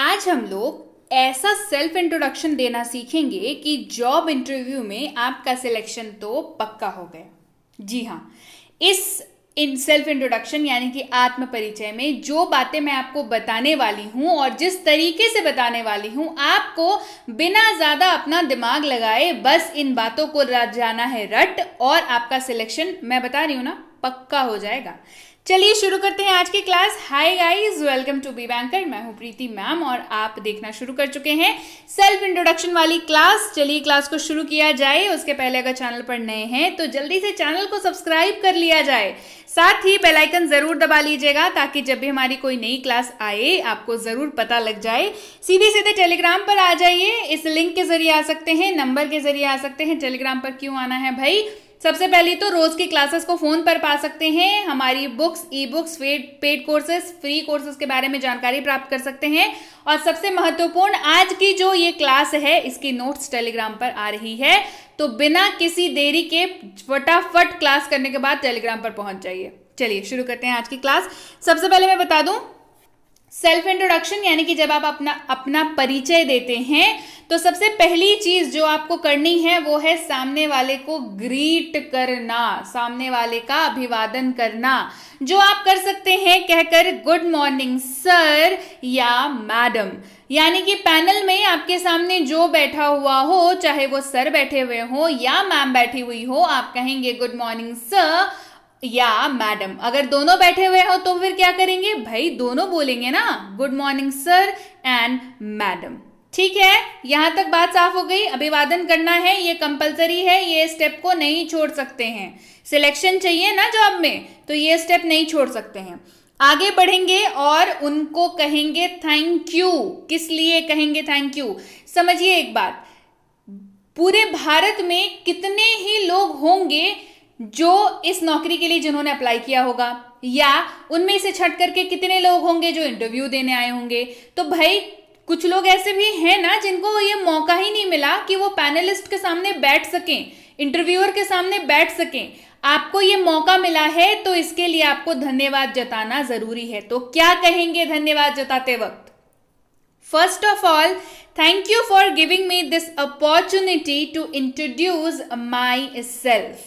आज हम लोग ऐसा सेल्फ इंट्रोडक्शन देना सीखेंगे कि जॉब इंटरव्यू में आपका सिलेक्शन तो पक्का हो गया। जी हाँ, इन सेल्फ इंट्रोडक्शन यानी कि आत्म परिचय में जो बातें मैं आपको बताने वाली हूँ और जिस तरीके से बताने वाली हूँ, आपको बिना ज़्यादा अपना दिमाग लगाए बस इन बातों को जाना है रट, और आपका सिलेक्शन, मैं बता रही हूँ ना, पक्का हो जाएगा। चलिए शुरू करते हैं आज की class. Hi guys, welcome to B banker. मैं हूं प्रीति मैम और आप देखना शुरू कर चुके हैं सेल्फ इंट्रोडक्शन वाली क्लास। चलिए क्लास को शुरू किया जाए। उसके पहले अगर चैनल पर नए हैं तो जल्दी से चैनल को सब्सक्राइब कर लिया जाए, साथ ही बेल आइकन जरूर दबा लीजिएगा ताकि जब भी हमारी कोई नई क्लास आए आपको जरूर पता लग जाए। सीधे सीधे टेलीग्राम पर आ जाइए, इस लिंक के जरिए आ सकते हैं, नंबर के जरिए आ सकते हैं। टेलीग्राम पर क्यों आना है भाई? सबसे पहले तो रोज की क्लासेस को फोन पर पा सकते हैं, हमारी books, E books, paid courses, free courses के बारे में जानकारी प्राप्त कर सकते हैं, और सबसे महत्वपूर्ण आज की जो ये क्लास है इसकी नोट्स टेलीग्राम पर आ रही है। तो बिना किसी देरी के फटाफट क्लास करने के बाद टेलीग्राम पर पहुंच जाइए। चलिए शुरू करते हैं आज की क्लास। सबसे पहले मैं बता दूं, सेल्फ इंट्रोडक्शन यानी कि जब आप अपना परिचय देते हैं तो सबसे पहली चीज जो आपको करनी है वो है सामने वाले को ग्रीट करना, सामने वाले का अभिवादन करना, जो आप कर सकते हैं कहकर गुड मॉर्निंग सर या मैडम। यानी कि पैनल में आपके सामने जो बैठा हुआ हो, चाहे वो सर बैठे हुए हो या मैम बैठी हुई हो, आप कहेंगे गुड मॉर्निंग सर या मैडम। अगर दोनों बैठे हुए हो तो फिर क्या करेंगे भाई? दोनों बोलेंगे ना, good morning sir and madam. ठीक है, यहां तक बात साफ हो गई। अभिवादन करना है, ये कंपलसरी है, ये स्टेप को नहीं छोड़ सकते हैं। सिलेक्शन चाहिए ना जॉब में, तो ये स्टेप नहीं छोड़ सकते हैं। आगे बढ़ेंगे और उनको कहेंगे थैंक यू। किस लिए कहेंगे थैंक यू? समझिए एक बात, पूरे भारत में कितने ही लोग होंगे जो इस नौकरी के लिए जिन्होंने अप्लाई किया होगा, या उनमें से छट करके कितने लोग होंगे जो इंटरव्यू देने आए होंगे। तो भाई कुछ लोग ऐसे भी हैं ना जिनको ये मौका ही नहीं मिला कि वो पैनलिस्ट के सामने बैठ सकें, इंटरव्यूअर के सामने बैठ सकें। आपको ये मौका मिला है तो इसके लिए आपको धन्यवाद जताना जरूरी है। तो क्या कहेंगे धन्यवाद जताते वक्त? First of all, thank you for giving me this opportunity to introduce myself.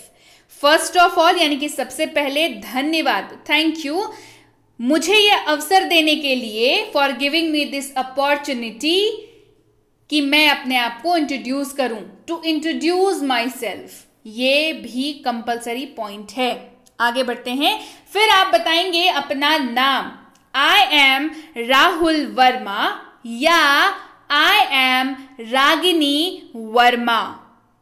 First of all यानी कि सबसे पहले धन्यवाद, थैंक यू, मुझे यह अवसर देने के लिए, for giving me this opportunity, कि मैं अपने आप को इंट्रोड्यूस करूं, टू इंट्रोड्यूस माई सेल्फ। ये भी कंपलसरी पॉइंट है। आगे बढ़ते हैं, फिर आप बताएंगे अपना नाम, आई एम राहुल वर्मा या आई एम रागिनी वर्मा।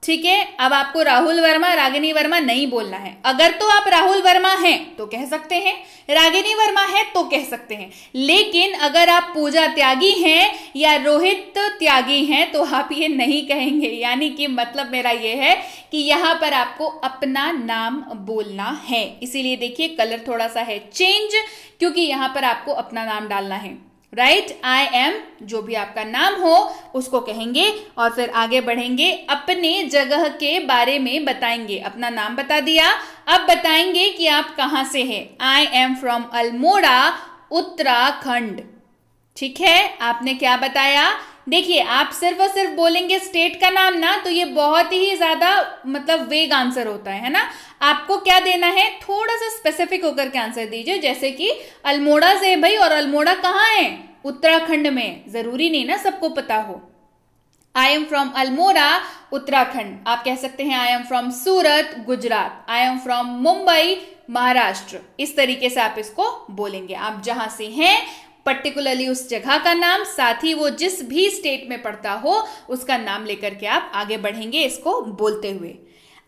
ठीक है, अब आपको राहुल वर्मा, रागिनी वर्मा नहीं बोलना है। अगर तो आप राहुल वर्मा हैं तो कह सकते हैं, रागिनी वर्मा है तो कह सकते हैं, लेकिन अगर आप पूजा त्यागी हैं या रोहित त्यागी हैं तो आप ये नहीं कहेंगे। यानी कि मतलब मेरा ये है कि यहाँ पर आपको अपना नाम बोलना है। इसीलिए देखिए कलर थोड़ा सा है चेंज, क्योंकि यहाँ पर आपको अपना नाम डालना है। राइट, आई एम, जो भी आपका नाम हो उसको कहेंगे, और फिर आगे बढ़ेंगे, अपने जगह के बारे में बताएंगे। अपना नाम बता दिया, अब बताएंगे कि आप कहाँ से हैं। I am from Almora, Uttarakhand. ठीक है, आपने क्या बताया? देखिए आप सिर्फ और सिर्फ बोलेंगे स्टेट का नाम ना, तो ये बहुत ही ज्यादा मतलब वेग आंसर होता है ना। आपको क्या देना है? थोड़ा सा स्पेसिफिक होकर के आंसर दीजिए, जैसे कि अल्मोड़ा से भाई, और अल्मोड़ा कहाँ है? उत्तराखंड में। जरूरी नहीं ना सबको पता हो। I am from Almora, Uttarakhand. आप कह सकते हैं I am from Surat, Gujarat. I am from Mumbai, Maharashtra. इस तरीके से आप इसको बोलेंगे, आप जहां से हैं, पर्टिकुलरली उस जगह का नाम, साथ ही वो जिस भी स्टेट में पड़ता हो उसका नाम लेकर के आप आगे बढ़ेंगे इसको बोलते हुए।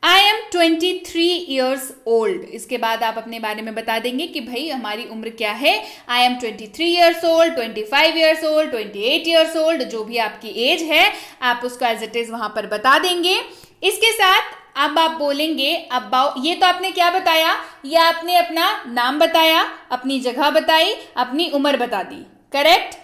I am 23 years old। इसके बाद आप अपने बारे में बता देंगे कि भाई हमारी उम्र क्या है। I am 23 years old, 25 years old, 28 years old, जो भी आपकी एज है आप उसको एज इट इज वहां पर बता देंगे। इसके साथ अब आप बोलेंगे अबाउट, ये तो आपने क्या बताया? ये आपने अपना नाम बताया, अपनी जगह बताई, अपनी उम्र बता दी, करेक्ट।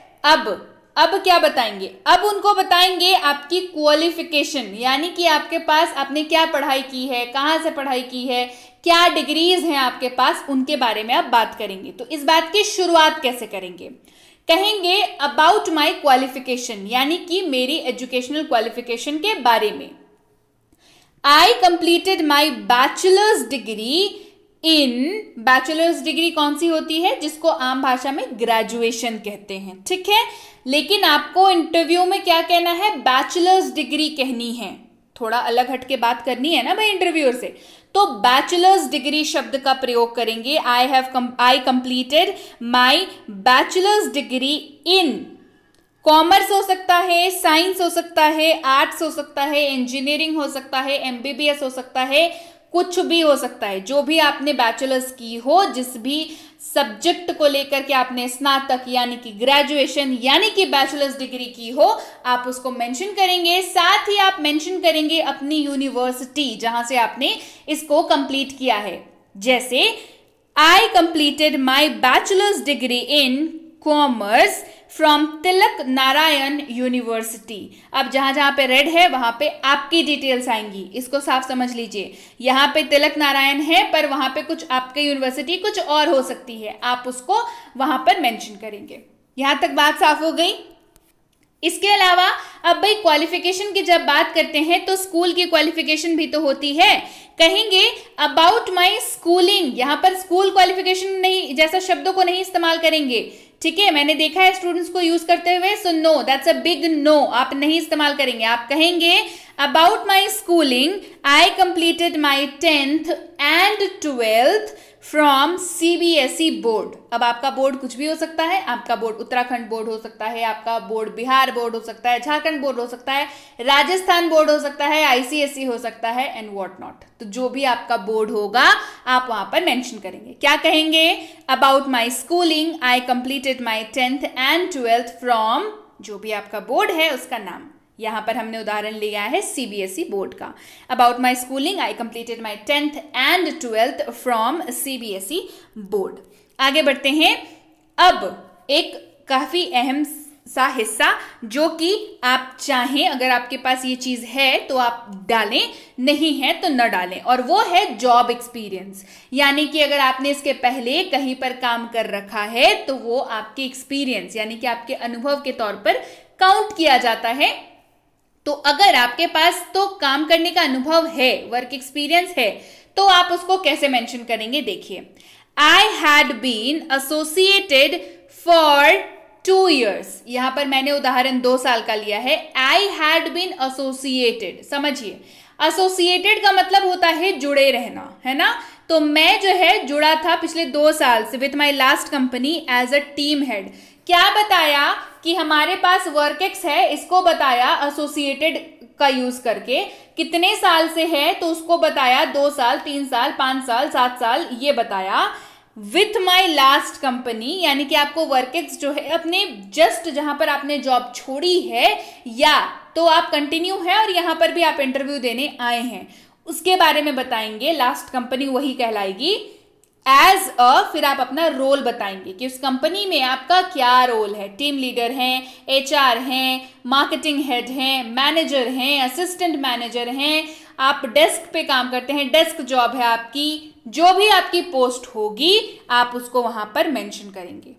अब क्या बताएंगे? अब उनको बताएंगे आपकी क्वालिफिकेशन, यानी कि आपके पास, आपने क्या पढ़ाई की है, कहाँ से पढ़ाई की है, क्या डिग्रीज हैं आपके पास, उनके बारे में आप बात करेंगे। तो इस बात की शुरुआत कैसे करेंगे? कहेंगे अबाउट माई क्वालिफिकेशन, यानी कि मेरी एजुकेशनल क्वालिफिकेशन के बारे में। I completed my bachelor's degree in, bachelor's degree कौन सी होती है, जिसको आम भाषा में ग्रेजुएशन कहते हैं, ठीक है। लेकिन आपको इंटरव्यू में क्या कहना है, बैचलर्स डिग्री कहनी है, थोड़ा अलग हट के बात करनी है ना भाई इंटरव्यूअर से, तो बैचलर्स डिग्री शब्द का प्रयोग करेंगे। I completed my bachelor's degree in, commerce हो सकता है, साइंस हो सकता है, आर्ट्स हो सकता है, इंजीनियरिंग हो सकता है, एमबीबीएस हो सकता है, कुछ भी हो सकता है। जो भी आपने बैचलर्स की हो, जिस भी सब्जेक्ट को लेकर के आपने स्नातक यानी कि ग्रेजुएशन यानी कि बैचलर्स डिग्री की हो, आप उसको मेंशन करेंगे। साथ ही आप मेंशन करेंगे अपनी यूनिवर्सिटी जहां से आपने इसको कंप्लीट किया है। जैसे I completed my bachelor's degree in commerce from Tilak Narayan university. अब जहां जहां पे रेड है वहां पे आपकी डिटेल्स आएंगी, इसको साफ समझ लीजिए। यहां पे तिलक नारायण है पर वहां पे कुछ आपके यूनिवर्सिटी कुछ और हो सकती है, आप उसको वहां पर मेंशन करेंगे। यहां तक बात साफ हो गई। इसके अलावा अब भाई क्वालिफिकेशन की जब बात करते हैं तो स्कूल की क्वालिफिकेशन भी तो होती है। कहेंगे अबाउट माई स्कूलिंग, यहाँ पर स्कूल क्वालिफिकेशन नहीं जैसा शब्दों को नहीं इस्तेमाल करेंगे, ठीक है। मैंने देखा है स्टूडेंट्स को यूज करते हुए, so no, that's a big no, आप नहीं इस्तेमाल करेंगे। आप कहेंगे about my schooling I completed my 10th and 12th from CBSE board. अब आपका बोर्ड कुछ भी हो सकता है, आपका बोर्ड उत्तराखंड बोर्ड हो सकता है, आपका बोर्ड बिहार बोर्ड हो सकता है, झारखंड बोर्ड हो सकता है, राजस्थान बोर्ड हो सकता है, ICSE हो सकता है एंड व्हाट नॉट। तो जो भी आपका बोर्ड होगा आप वहां पर मेंशन करेंगे। क्या कहेंगे, about my schooling I completed my 10th and 12th from, जो भी आपका बोर्ड है उसका नाम। यहां पर हमने उदाहरण लिया है CBSE बोर्ड का। About my schooling I completed my 10th and 12th from CBSE board. आगे बढ़ते हैं। अब एक काफी अहम सा हिस्सा जो कि आप चाहें, अगर आपके पास ये चीज है तो आप डालें, नहीं है तो न डालें, और वो है जॉब एक्सपीरियंस। यानी कि अगर आपने इसके पहले कहीं पर काम कर रखा है तो वो आपके एक्सपीरियंस यानी कि आपके अनुभव के तौर पर काउंट किया जाता है। तो अगर आपके पास तो काम करने का अनुभव है, वर्क एक्सपीरियंस है, तो आप उसको कैसे मेंशन करेंगे, देखिए। I had been associated for 2 years, यहां पर मैंने उदाहरण 2 साल का लिया है। आई हैड बीन एसोसिएटेड, समझिए एसोसिएटेड का मतलब होता है जुड़े रहना, है ना। तो मैं जो है जुड़ा था पिछले 2 साल से with my last company as a team head. क्या बताया कि हमारे पास वर्केक्स है, इसको बताया एसोसिएटेड का यूज करके। कितने साल से है तो उसको बताया 2 साल, 3 साल, 5 साल, 7 साल, ये बताया। विथ माई लास्ट कंपनी यानी कि आपको वर्केक्स जो है अपने जस्ट जहां पर आपने जॉब छोड़ी है या तो आप कंटिन्यू है और यहां पर भी आप इंटरव्यू देने आए हैं, उसके बारे में बताएंगे। लास्ट कंपनी वही कहलाएगी। एज अ, फिर आप अपना रोल बताएंगे कि उस कंपनी में आपका क्या रोल है, टीम लीडर हैं, HR हैं, मार्केटिंग हेड हैं, मैनेजर हैं, असिस्टेंट मैनेजर हैं, आप डेस्क पे काम करते हैं, डेस्क जॉब है आपकी। जो भी आपकी पोस्ट होगी आप उसको वहां पर मेंशन करेंगे।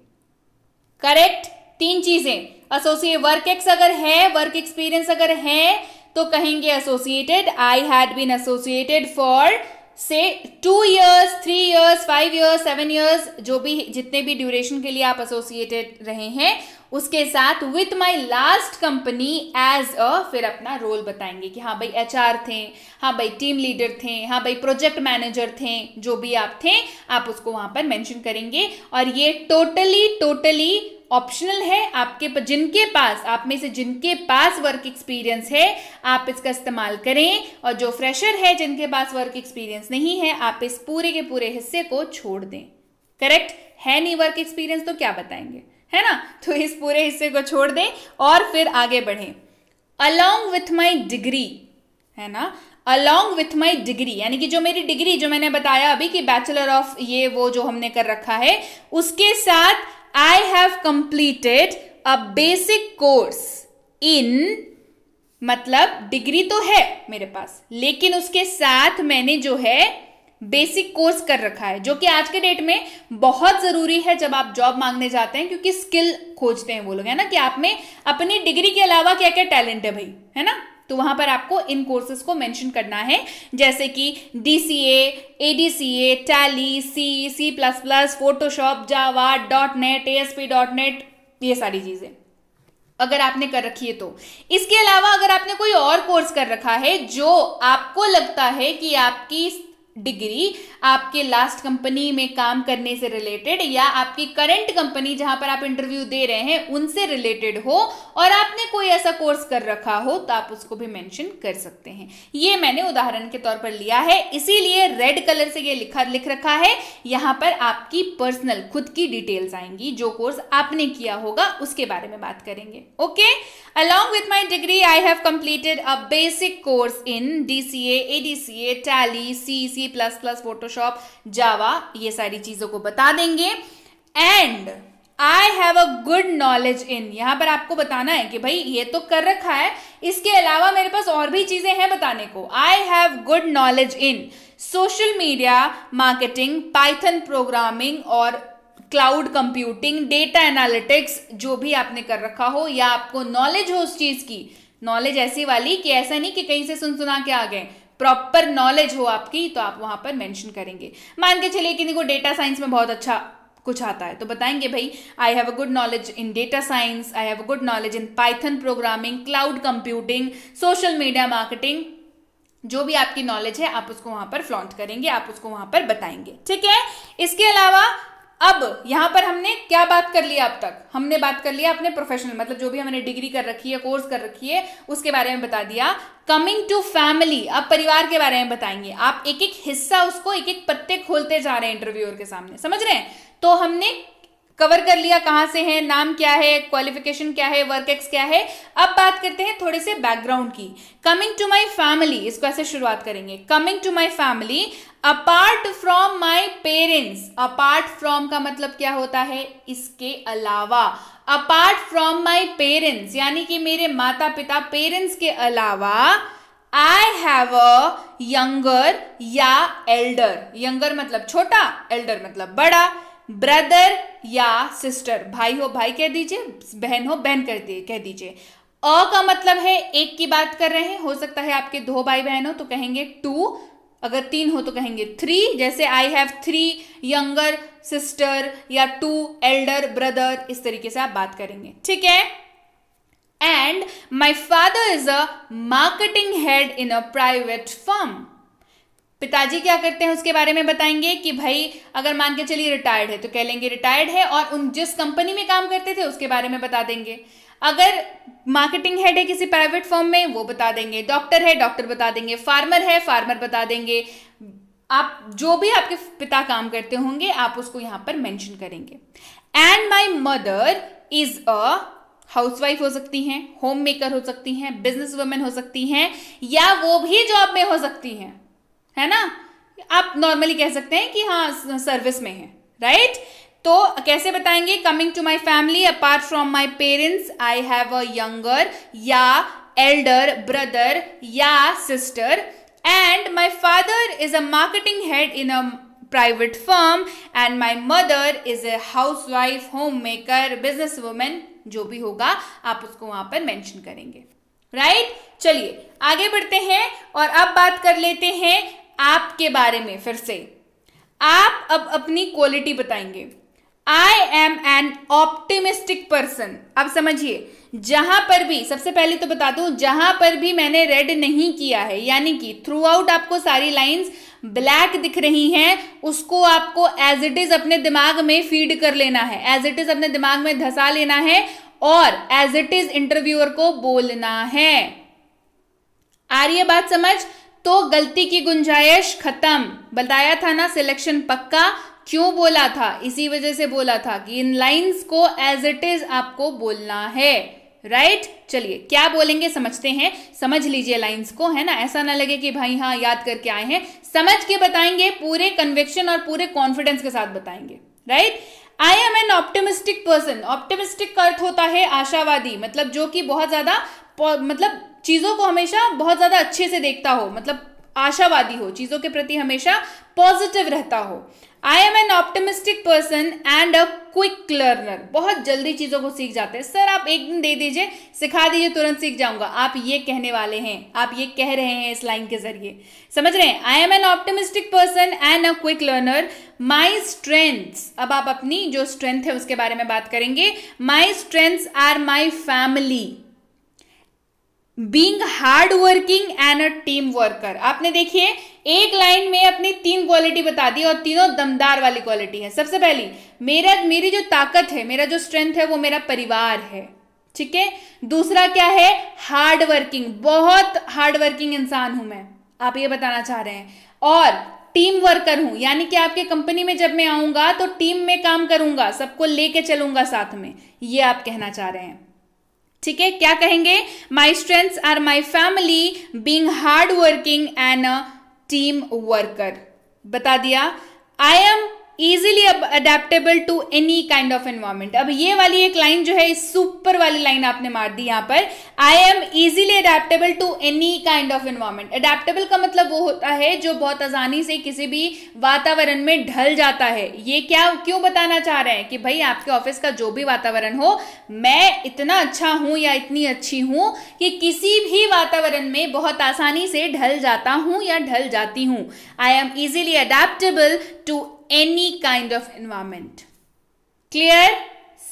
करेक्ट, 3 चीजें, एसोसिएट वर्कएक्स अगर है, वर्क एक्सपीरियंस अगर है तो कहेंगे associated. I had been associated for से 2 years, 3 years, 5 years, 7 years, जो भी जितने भी ड्यूरेशन के लिए आप एसोसिएटेड रहे हैं, उसके साथ with my last company as a, फिर अपना रोल बताएंगे कि हाँ भाई HR थे, हाँ भाई टीम लीडर थे, हाँ भाई प्रोजेक्ट मैनेजर थे, जो भी आप थे आप उसको वहां पर मेंशन करेंगे। और ये टोटली ऑप्शनल है। आपके जिनके पास, आप में से जिनके पास वर्क एक्सपीरियंस है आप इसका इस्तेमाल करें, और जो फ्रेशर है जिनके पास वर्क एक्सपीरियंस नहीं है आप इस पूरे के पूरे हिस्से को छोड़ दें। करेक्ट है, नहीं वर्क एक्सपीरियंस तो क्या बताएंगे, है ना, तो इस पूरे हिस्से को छोड़ दें। और फिर आगे बढ़ें। अलॉन्ग विथ माई डिग्री, है ना, अलॉन्ग विथ माई डिग्री यानी कि जो मेरी डिग्री, जो मैंने बताया अभी कि बैचलर ऑफ ये वो जो हमने कर रखा है, उसके साथ I have completed a basic course in, मतलब डिग्री तो है मेरे पास लेकिन उसके साथ मैंने जो है बेसिक कोर्स कर रखा है, जो कि आज के डेट में बहुत जरूरी है जब आप जॉब मांगने जाते हैं, क्योंकि स्किल खोजते हैं वो लोग, है ना, कि आप में अपनी डिग्री के अलावा क्या क्या टैलेंट है भाई, है ना। तो वहां पर आपको इन कोर्सेज को मेंशन करना है, जैसे कि DCA, ADCA, Tally, C, C++, Photoshop, Java, .NET, ASP.NET, ये सारी चीजें अगर आपने कर रखी है। तो इसके अलावा अगर आपने कोई और कोर्स कर रखा है जो आपको लगता है कि आपकी डिग्री आपके लास्ट कंपनी में काम करने से रिलेटेड या आपकी करंट कंपनी जहां पर आप इंटरव्यू दे रहे हैं उनसे रिलेटेड हो और आपने कोई ऐसा कोर्स कर रखा हो, तो आप उसको भी मेंशन कर सकते हैं। ये मैंने उदाहरण के तौर पर लिया है, इसीलिए रेड कलर से ये लिख रखा है। यहां पर आपकी पर्सनल खुद की डिटेल्स आएंगी, जो कोर्स आपने किया होगा उसके बारे में बात करेंगे। Okay, along with my degree I have completed a basic course in DCA, ADCA, Tally, CC plus plus, Photoshop, Java, ये सारी चीजों को बता देंगे। And I have a good knowledge in, यहां पर आपको बताना है कि भाई ये तो कर रखा है, इसके अलावा मेरे पास और भी चीजें हैं बताने को। I have good knowledge in social media marketing, Python programming और क्लाउड कंप्यूटिंग, डेटा एनालिटिक्स, जो भी आपने कर रखा हो या आपको नॉलेज हो उस चीज की। नॉलेज ऐसी वाली कि ऐसा नहीं कि कहीं से सुन सुना के आ गए, प्रॉपर नॉलेज हो आपकी, तो आप वहां पर मेंशन करेंगे। मान के चलिए किसी को डेटा साइंस में बहुत अच्छा कुछ आता है तो बताएंगे भाई I have a good knowledge in data science, I have a good knowledge in Python programming, cloud computing, social media marketing, जो भी आपकी नॉलेज है आप उसको वहां पर फ्लॉन्ट करेंगे, आप उसको वहां पर बताएंगे, ठीक है। इसके अलावा अब यहां पर हमने क्या बात कर लिया, अब तक हमने बात कर लिया अपने प्रोफेशनल, मतलब जो भी हमने डिग्री कर रखी है, कोर्स कर रखी है, उसके बारे में बता दिया। कमिंग टू फैमिली, अब परिवार के बारे में बताएंगे आप, एक एक हिस्सा उसको, एक एक पत्ते खोलते जा रहे हैं इंटरव्यूअर के सामने, समझ रहे हैं। तो हमने कवर कर लिया कहां से है, नाम क्या है, क्वालिफिकेशन क्या है, वर्क एक्स क्या है। अब बात करते हैं थोड़े से बैकग्राउंड की। कमिंग टू माय फैमिली, इसको ऐसे शुरुआत करेंगे, coming to my family apart from my parents. Apart from का मतलब क्या होता है, इसके अलावा। अपार्ट फ्रॉम माय पेरेंट्स यानी कि मेरे माता पिता, पेरेंट्स के अलावा। आई हैव अ यंगर या एल्डर, यंगर मतलब छोटा, एल्डर मतलब बड़ा, ब्रदर या सिस्टर, भाई हो भाई कह दीजिए, बहन हो बहन कह दीजिए। अ का मतलब है एक की बात कर रहे हैं, हो सकता है आपके दो भाई बहन हो तो कहेंगे टू, अगर तीन हो तो कहेंगे थ्री, जैसे I have three younger sister या टू एल्डर ब्रदर, इस तरीके से आप बात करेंगे, ठीक है। And my father is a marketing head in a private firm, पिताजी क्या करते हैं उसके बारे में बताएंगे कि भाई अगर मान के चलिए रिटायर्ड है तो कह लेंगे रिटायर्ड है, और उन जिस कंपनी में काम करते थे उसके बारे में बता देंगे। अगर मार्केटिंग हेड है किसी प्राइवेट फर्म में वो बता देंगे, डॉक्टर है डॉक्टर बता देंगे, फार्मर है फार्मर बता देंगे। आप जो भी आपके पिता काम करते होंगे आप उसको यहाँ पर मेंशन करेंगे। And my mother is a housewife, हो सकती हैं, होम मेकर हो सकती हैं, बिजनेस वुमेन हो सकती हैं, या वो भी जॉब में हो सकती हैं, है ना। आप नॉर्मली कह सकते हैं कि हाँ सर्विस में है, राइट। तो कैसे बताएंगे, coming to my family apart from my parents, I have a younger या एल्डर ब्रदर या sister, and my father is a marketing head in a private firm, and my mother is a housewife, homemaker, business women, जो भी होगा आप उसको वहां पर mention करेंगे, राइट। चलिए आगे बढ़ते हैं और अब बात कर लेते हैं आपके बारे में। फिर से आप अब अपनी क्वालिटी बताएंगे। I am an optimistic person. अब समझिए, जहां पर भी, सबसे पहले तो बता दूं, जहां पर भी मैंने रेड नहीं किया है, यानी कि थ्रू आउट आपको सारी लाइंस ब्लैक दिख रही हैं, उसको आपको एज इट इज अपने दिमाग में फीड कर लेना है, एज इट इज अपने दिमाग में धसा लेना है और एज इट इज इंटरव्यूअर को बोलना है। आ रही है बात समझ? तो गलती की गुंजाइश खत्म। बताया था ना सिलेक्शन पक्का, क्यों बोला था, इसी वजह से बोला था कि इन लाइंस को एज इट इज आपको बोलना है, राइट। चलिए क्या बोलेंगे समझते हैं, समझ लीजिए लाइंस को, है ना, ऐसा ना लगे कि भाई हाँ याद करके आए हैं, समझ के बताएंगे, पूरे कन्विक्शन और पूरे कॉन्फिडेंस के साथ बताएंगे, right. I am an optimistic person. Optimistic का अर्थ होता है आशावादी, मतलब जो कि बहुत ज्यादा, मतलब चीजों को हमेशा बहुत ज्यादा अच्छे से देखता हो, मतलब आशावादी हो, चीजों के प्रति हमेशा पॉजिटिव रहता हो। I am an optimistic person and a quick learner, बहुत जल्दी चीजों को सीख जाते हैं। सर आप एक दिन दे दीजिए, सिखा दीजिए, तुरंत सीख जाऊंगा, आप ये कहने वाले हैं, आप ये कह रहे हैं इस लाइन के जरिए, समझ रहे हैं। I am an optimistic person and a quick learner. My strengths, अब आप अपनी जो स्ट्रेंथ है उसके बारे में बात करेंगे। My strengths are my family, being hard working and a team worker. आपने देखिए एक लाइन में अपनी तीन क्वालिटी बता दी और तीनों दमदार वाली क्वालिटी है। सबसे पहली मेरी जो ताकत है, मेरा जो स्ट्रेंथ है वो मेरा परिवार है, ठीक है। दूसरा क्या है, हार्ड वर्किंग, बहुत हार्ड वर्किंग इंसान हूं मैं, आप ये बताना चाह रहे हैं। और टीम वर्कर हूं, यानी कि आपके कंपनी में जब मैं आऊंगा तो टीम में काम करूंगा, सबको लेके चलूंगा साथ में, ये आप कहना चाह रहे हैं, ठीक है। क्या कहेंगे, my strengths are my family being hard working and a team worker, बता दिया। I am easily adaptable to any kind of environment. अब ये वाली एक लाइन जो है, इस सुपर वाली लाइन आपने मार दी यहाँ पर, I am easily adaptable to any kind of environment. Adaptable का मतलब वो होता है जो बहुत आसानी से किसी भी वातावरण में ढल जाता है। ये क्या क्यों बताना चाह रहे हैं कि भाई आपके ऑफिस का जो भी वातावरण हो, मैं इतना अच्छा हूं या इतनी अच्छी हूं कि किसी भी वातावरण में बहुत आसानी से ढल जाता हूं या ढल जाती हूं। I am easily adaptable to Any kind of environment. Clear?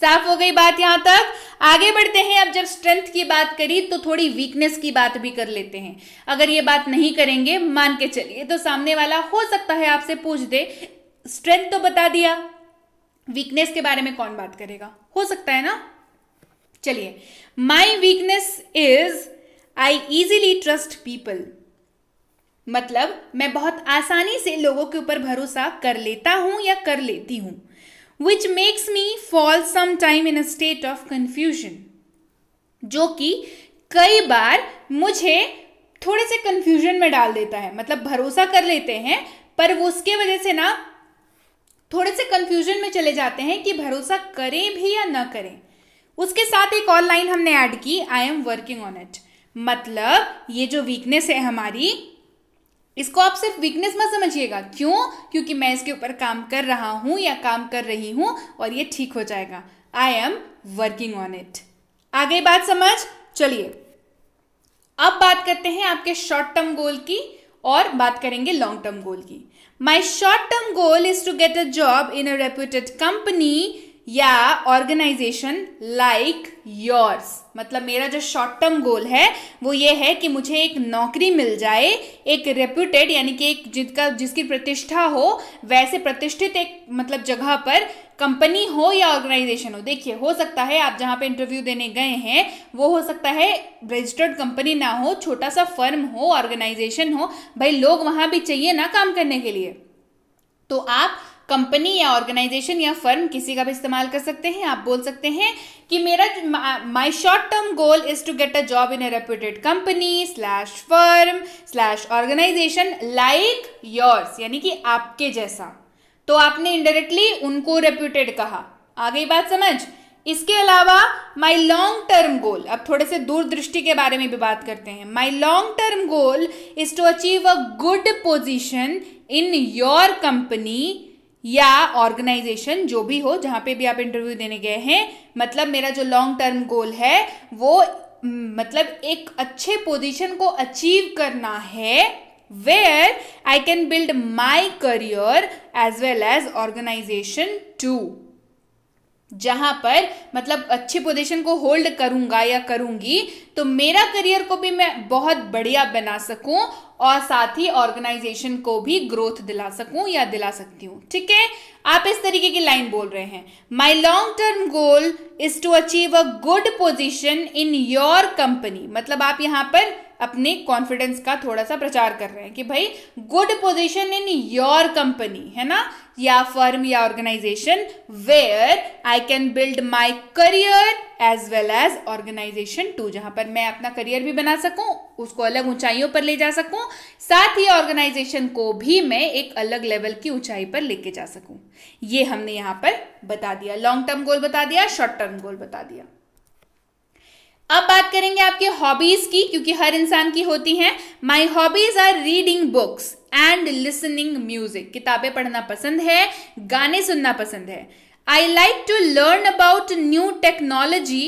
साफ हो गई बात यहां तक। आगे बढ़ते हैं। अब जब स्ट्रेंथ की बात करी तो थोड़ी वीकनेस की बात भी कर लेते हैं। अगर ये बात नहीं करेंगे, मान के चलिए, तो सामने वाला हो सकता है आपसे पूछ दे, स्ट्रेंथ तो बता दिया, वीकनेस के बारे में कौन बात करेगा, हो सकता है ना। चलिए, my weakness is I easily trust people, मतलब मैं बहुत आसानी से लोगों के ऊपर भरोसा कर लेता हूं या कर लेती हूं। Which makes me fall some time in a state of confusion, जो कि कई बार मुझे थोड़े से कंफ्यूजन में डाल देता है। मतलब भरोसा कर लेते हैं पर वो उसके वजह से ना थोड़े से कंफ्यूजन में चले जाते हैं कि भरोसा करें भी या ना करें। उसके साथ एक और लाइन हमने ऐड की, I am working on it, मतलब ये जो वीकनेस है हमारी, इसको आप सिर्फ वीकनेस मत समझिएगा। क्यों? क्योंकि मैं इसके ऊपर काम कर रहा हूं या काम कर रही हूं और ये ठीक हो जाएगा। I am working on it. आगे बात समझ। चलिए अब बात करते हैं आपके शॉर्ट टर्म गोल की और बात करेंगे लॉन्ग टर्म गोल की। My short term goal is to get a job in a reputed company या ऑर्गेनाइजेशन लाइक योर्स, मतलब मेरा जो शॉर्ट टर्म गोल है वो ये है कि मुझे एक नौकरी मिल जाए, एक रेप्यूटेड यानी कि एक जिसकी प्रतिष्ठा हो, वैसे प्रतिष्ठित एक मतलब जगह पर कंपनी हो या ऑर्गेनाइजेशन हो। देखिए हो सकता है आप जहां पे इंटरव्यू देने गए हैं वो हो सकता है रजिस्टर्ड कंपनी ना हो, छोटा सा फर्म हो, ऑर्गेनाइजेशन हो, भाई लोग वहां भी चाहिए ना काम करने के लिए। तो आप कंपनी या ऑर्गेनाइजेशन या फर्म किसी का भी इस्तेमाल कर सकते हैं। आप बोल सकते हैं कि मेरा my short term goal is to get a job in a reputed company / firm / organisation like yours, यानी कि आपके जैसा। तो आपने इनडायरेक्टली उनको रेप्यूटेड कहा। आ गई बात समझ। इसके अलावा माई लॉन्ग टर्म गोल, अब थोड़े से दूरदृष्टि के बारे में भी बात करते हैं। My long term goal is to achieve a good position in your company या ऑर्गेनाइजेशन, जो भी हो जहां पे भी आप इंटरव्यू देने गए हैं। मतलब मेरा जो लॉन्ग टर्म गोल है वो मतलब एक अच्छे पोजीशन को अचीव करना है, where I can build my career as well as organisation too, जहां पर मतलब अच्छे पोजीशन को होल्ड करूंगा या करूंगी तो मेरा करियर को भी मैं बहुत बढ़िया बना सकूं और साथ ही ऑर्गेनाइजेशन को भी ग्रोथ दिला सकूं या दिला सकती हूं, ठीक है। आप इस तरीके की लाइन बोल रहे हैं। My long term goal is to achieve a good position in your company, मतलब आप यहां पर अपने कॉन्फिडेंस का थोड़ा सा प्रचार कर रहे हैं कि भाई good position in your company, है ना, या फर्म या organisation, where I can build my career as well as organisation too, जहां पर मैं अपना करियर भी बना सकूं, उसको अलग ऊंचाइयों पर ले जा सकूं, साथ ही ऑर्गेनाइजेशन को भी मैं एक अलग लेवल की ऊंचाई पर लेके जा सकूं। ये हमने यहां पर बता दिया, लॉन्ग टर्म गोल बता दिया, शॉर्ट टर्म गोल बता दिया। अब बात करेंगे आपके हॉबीज की, क्योंकि हर इंसान की होती हैं। My hobbies are reading books and listening music. किताबें पढ़ना पसंद है, गाने सुनना पसंद है। I like to learn about new technology,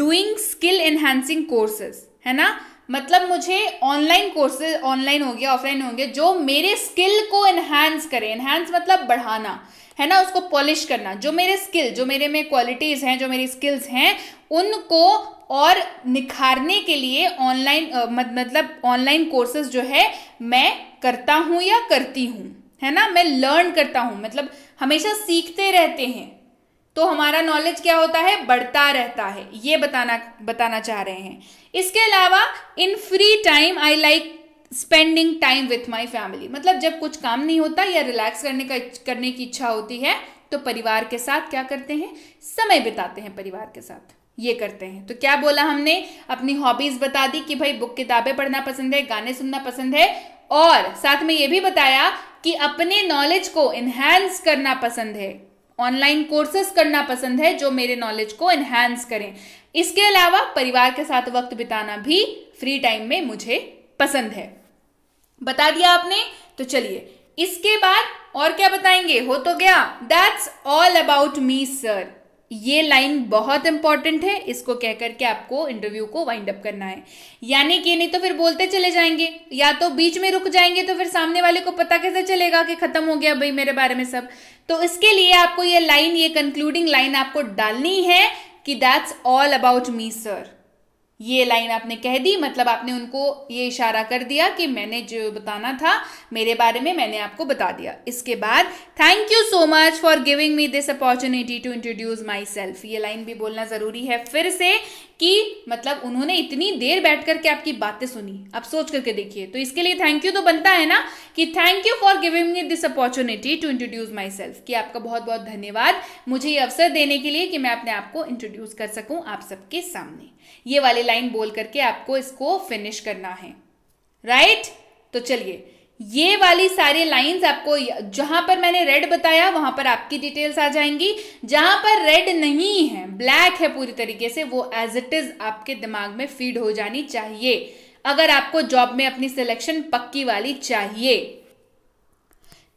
doing skill enhancing courses, है ना। मतलब मुझे ऑनलाइन कोर्सेज, ऑनलाइन हो गया ऑफलाइन हो गया, जो मेरे स्किल को एनहांस करें। एनहांस मतलब बढ़ाना, है ना, उसको पॉलिश करना। जो मेरे स्किल, जो मेरे में क्वालिटीज हैं, जो मेरी स्किल्स हैं, उनको और निखारने के लिए ऑनलाइन मतलब ऑनलाइन कोर्सेज जो है मैं करता हूँ या करती हूँ, है ना। मैं लर्न करता हूँ, मतलब हमेशा सीखते रहते हैं, तो हमारा नॉलेज क्या होता है, बढ़ता रहता है। ये बताना चाह रहे हैं। इसके अलावा in free time I like spending time with my family. मतलब जब कुछ काम नहीं होता या रिलैक्स करने की इच्छा होती है, तो परिवार के साथ क्या करते हैं, समय बिताते हैं परिवार के साथ, ये करते हैं। तो क्या बोला हमने, अपनी हॉबीज बता दी कि भाई बुक, किताबें पढ़ना पसंद है, गाने सुनना पसंद है, और साथ में ये भी बताया कि अपने नॉलेज को एनहांस करना पसंद है, ऑनलाइन कोर्सेस करना पसंद है जो मेरे नॉलेज को एनहांस करें। इसके अलावा परिवार के साथ वक्त बिताना भी फ्री टाइम में मुझे पसंद है। बता दिया आपने, तो चलिए इसके बाद और क्या बताएंगे, हो तो गया। That's all about me sir, ये लाइन बहुत इंपॉर्टेंट है, इसको कह करके आपको इंटरव्यू को वाइंड अप करना है। यानी कि नहीं तो फिर बोलते चले जाएंगे, या तो बीच में रुक जाएंगे, तो फिर सामने वाले को पता कैसे चलेगा कि खत्म हो गया भाई मेरे बारे में सब। तो इसके लिए आपको ये लाइन, ये कंक्लूडिंग लाइन आपको डालनी है कि that's all about me sir. ये लाइन आपने कह दी, मतलब आपने उनको ये इशारा कर दिया कि मैंने जो बताना था मेरे बारे में मैंने आपको बता दिया। इसके बाद thank you so much for giving me this opportunity to introduce myself. ये लाइन भी बोलना ज़रूरी है फिर से, कि मतलब उन्होंने इतनी देर बैठ करके आपकी बातें सुनी, आप सोच करके देखिए। तो इसके लिए थैंक यू तो बनता है ना, कि thank you for giving me this opportunity to introduce myself, कि आपका बहुत बहुत धन्यवाद मुझे ये अवसर देने के लिए कि मैं अपने आप को इंट्रोड्यूस कर सकूँ आप सबके सामने। ये वाले लाइन बोल करके आपको इसको फिनिश करना है, राइट। तो चलिए ये वाली सारी लाइंस आपको, जहां पर मैंने रेड बताया वहां पर आपकी डिटेल्स आ जाएंगी, जहां पर रेड नहीं है, ब्लैक है पूरी तरीके से, वो एज इट इज आपके दिमाग में फीड हो जानी चाहिए अगर आपको जॉब में अपनी सिलेक्शन पक्की वाली चाहिए।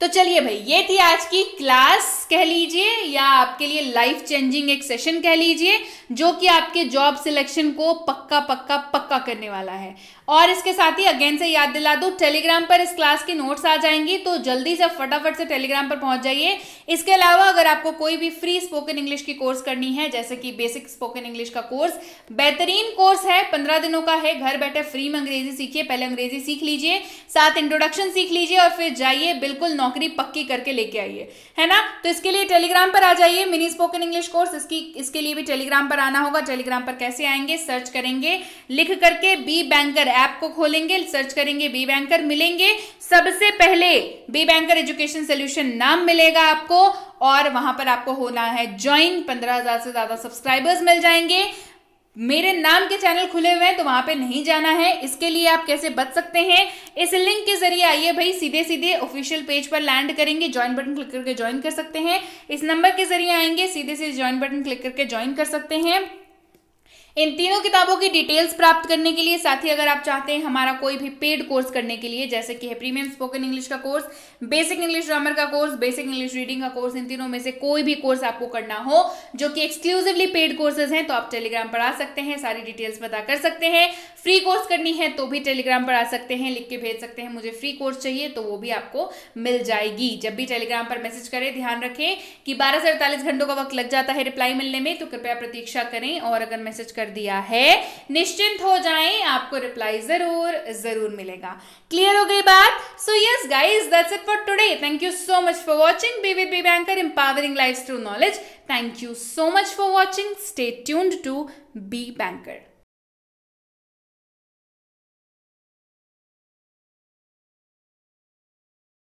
तो चलिए भाई, ये थी आज की क्लास कह लीजिए, या आपके लिए लाइफ चेंजिंग एक सेशन कह लीजिए, जो कि आपके जॉब सिलेक्शन को पक्का पक्का पक्का करने वाला है। और इसके साथ ही अगेन से याद दिला दूं, टेलीग्राम पर इस क्लास की नोट्स आ जाएंगी, तो जल्दी से फटाफट से टेलीग्राम पर पहुंच जाइए। इसके अलावा अगर आपको कोई भी फ्री स्पोकन इंग्लिश की कोर्स करनी है, जैसे कि बेसिक स्पोकन इंग्लिश का कोर्स, बेहतरीन कोर्स है, 15 दिनों का है, घर बैठे फ्री में अंग्रेजी सीखिए। पहले अंग्रेजी सीख लीजिए, साथ इंट्रोडक्शन सीख लीजिए, और फिर जाइए बिल्कुल नौकरी पक्की करके लेके आइए, है ना। तो इसके लिए टेलीग्राम पर आ जाइए, मिनी स्पोकन इंग्लिश कोर्स, इसके लिए भी टेलीग्राम पर आना होगा। टेलीग्राम पर कैसे आएंगे, सर्च करेंगे, लिख करके बी बैंकर ऐप को खोलेंगे, सर्च करेंगे बी बैंकर, मिलेंगे सबसे पहले बी बैंकर एजुकेशन सॉल्यूशन नाम मिलेगा आपको, और वहां पर आपको होना है ज्वाइन। 15,000 से ज्यादा सब्सक्राइबर्स मिल जाएंगे, मेरे नाम के चैनल खुले हुए हैं, तो वहां पे नहीं जाना है। इसके लिए आप कैसे बच सकते हैं, इस लिंक के जरिए आइए भाई, सीधे सीधे ऑफिशियल पेज पर लैंड करेंगे, ज्वाइन बटन क्लिक करके ज्वाइन कर सकते हैं। इस नंबर के जरिए आएंगे, सीधे सीधे ज्वाइन बटन क्लिक करके ज्वाइन कर सकते हैं। इन तीनों किताबों की डिटेल्स प्राप्त करने के लिए, साथ ही अगर आप चाहते हैं हमारा कोई भी पेड कोर्स करने के लिए, जैसे कि है प्रीमियम स्पोकन इंग्लिश का कोर्स, बेसिक इंग्लिश ग्रामर का कोर्स, बेसिक इंग्लिश रीडिंग का कोर्स, इन तीनों में से कोई भी कोर्स आपको करना हो जो कि एक्सक्लूसिवली पेड कोर्सेज हैं, तो आप टेलीग्राम पर आ सकते हैं, सारी डिटेल्स पता कर सकते हैं। फ्री कोर्स करनी है तो भी टेलीग्राम पर आ सकते हैं, लिख के भेज सकते हैं मुझे फ्री कोर्स चाहिए, तो वो भी आपको मिल जाएगी। जब भी टेलीग्राम पर मैसेज करें, ध्यान रखें कि 12 से 48 घंटों का वक्त लग जाता है रिप्लाई मिलने में, तो कृपया प्रतीक्षा करें, और अगर मैसेज दिया है निश्चिंत हो जाएं, आपको रिप्लाई जरूर मिलेगा। क्लियर हो गई बात? So yes guys, that's it for today. Thank you so much for watching be with B Banker, empowering lives through knowledge. Thank you so much for watching, stay tuned to B banker.